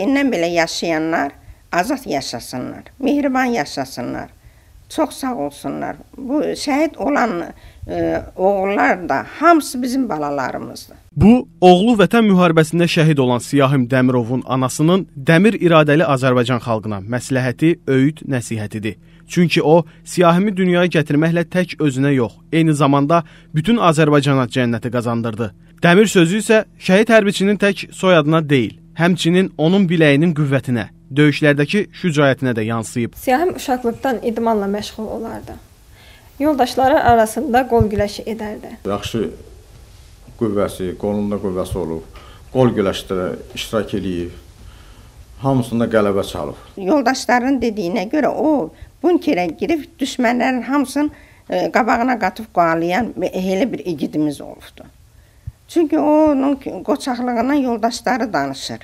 İndən belə yaşayanlar azad yaşasınlar, mehriban yaşasınlar, çox sağ olsunlar. Bu şəhid olan oğullar da hamısı bizim balalarımızdır. Bu, oğlu vətən müharibəsində şəhid olan Siyahim Dəmirovun anasının dəmir iradəli Azərbaycan xalqına məsləhəti, öyüd, nəsihətidir. Çünki o, Siyahimi dünyaya gətirməklə tək özünə yox, eyni zamanda bütün Azərbaycana cənnəti qazandırdı. Dəmir sözü isə şəhid hərbiçinin tək soyadına deyil, həmçinin onun biləyinin qüvvətinə, döyüşlərdəki şücaətinə də yansıyıb. Siyahim uşaqlıqdan idmanla məşğul olardı. Yoldaşları arasında qol güləşi edərdi. Yaxşı qüvvəsi, qolunda qüvvəsi olub, qol güləşdə iştirak edib, hamısında qələbə çalıb. Yoldaşların dediyinə görə o, bunkərə girib düşmənlərin hamısını qabağına qatıb qoğalayan elə bir igidimiz olubdu. Çünki onun qoçaqlığından yoldaşları danışır.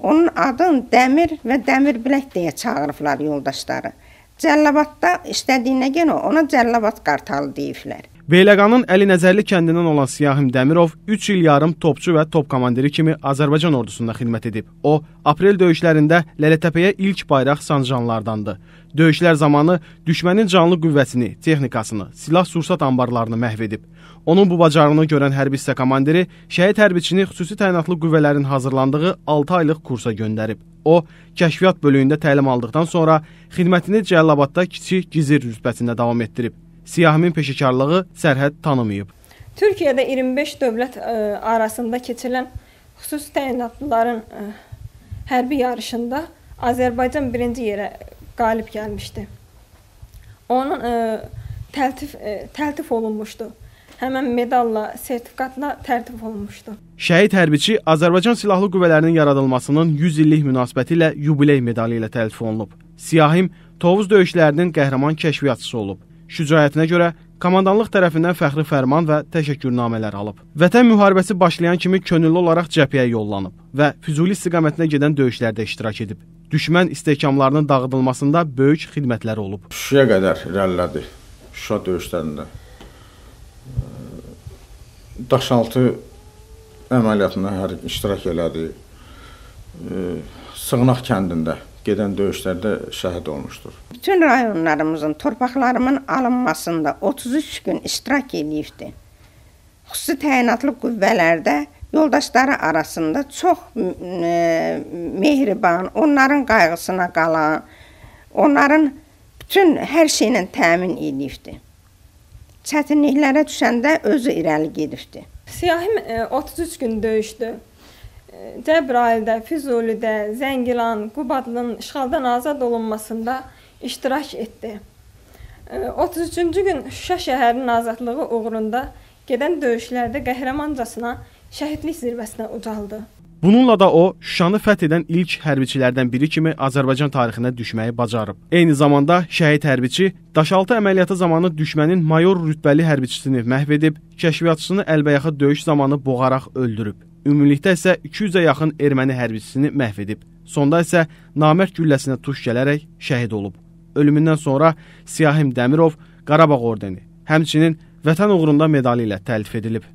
Onun adını Dəmir və Dəmir Bilək deyə çağırıblar yoldaşları. Cəlilabadda işlədiyinə görə ona Cəlilabad Qartalı deyiblər. Beylaganın Əli Nəzərli kəndindən olan Siyahim Dəmirov 3 il yarım topçu və top komandiri kimi Azərbaycan ordusunda xidmət edib. O, aprel döyüşlərində Lələtepeyə ilk bayraq sancanlardandı. Döyüşlər zamanı düşmənin canlı qüvvəsini, texnikasını, silah-sursat ambarlarını məhv edib. Onun bu bacarını görən hərbi hissə komandiri şəhid hərbiçini xüsusi təyinatlı qüvvələrin hazırlandığı 6 aylıq kursa göndərib. O, kəşfiyyat bölüyündə təlim aldıqdan sonra xidmətini Cəlilabadda kiçik gizir rütbəsində davam etdirib. Siyahimin peşəkarlığı sərhəd tanımayıb. Türkiyədə 25 dövlət arasında keçirilən xüsusi təyinatlıların hərbi yarışında Azərbaycan birinci yerə qalib gəlmişdi. Onun təltif olunmuşdu. Həmən medalla, sertifikatla tərtib olunmuşdu. Şəhid hərbiçi Azərbaycan Silahlı Qüvvələrinin yaradılmasının 100 illik münasibəti ilə yubiley medalı ilə təltif olunub. Siyahim Tovuz döyüşlərinin qəhrəman kəşfiyyatçısı olub. Şücaətinə görə komandanlıq tərəfindən fəxri fərman və təşəkkürnamələr alıb. Vətən müharibəsi başlayan kimi könüllü olaraq cəbhəyə yollanıb və Füzuli istiqamətinə gedən döyüşlərdə iştirak edib. Düşmən istehkamlarının dağıdılmasında böyük xidmətləri olub. Şuşaya qədər irəlilədi, Şuşa döyüşlərində. Daşaltı əməliyyatında iştirak elədi. Sığınaq kəndində gedən döyüşlərdə şəhid olmuşdur. Bütün rayonlarımızın, torpaqlarımın alınmasında 33 gün iştirak edibdi. Xüsusi təyinatlı qüvvələrdə yoldaşları arasında çox mehriban, onların qayğısına qalan, onların bütün hər şeylə təmin edibdi. Çətinliklərə düşəndə özü irəli gedibdi. Siyahim 33 gün döyüşdü. Cebraildə, Füzulidə, Zengilan, Qubadlının işğaldan azad olunmasında iştirak etdi. 33-cü gün Şuşa şəhərinin azadlığı uğrunda gedən döyüşlərdə qəhrəmancasına şəhidlik zirvəsinə ucaldı. Bununla da o, Şuşanı fəth edən ilk hərbiçilərdən biri kimi Azərbaycan tarixinə düşməyi bacarıb. Eyni zamanda şəhid hərbiçi Daşaltı əməliyyatı zamanı düşmənin mayor rütbəli hərbiçisini məhv edib, kəşfiyyatçısını əlbəyaxa döyüş zamanı boğaraq öldürüb. Ümumilikdə isə 200-ə yaxın erməni hərbiçisini məhv edib. Sonda isə namərd gülləsinə tuş gələrək şəhid olub. Ölümündən sonra Siyahim Dəmirov Qarabağ ordeni, həmçinin vətən uğrunda medalı ilə təltif edilib.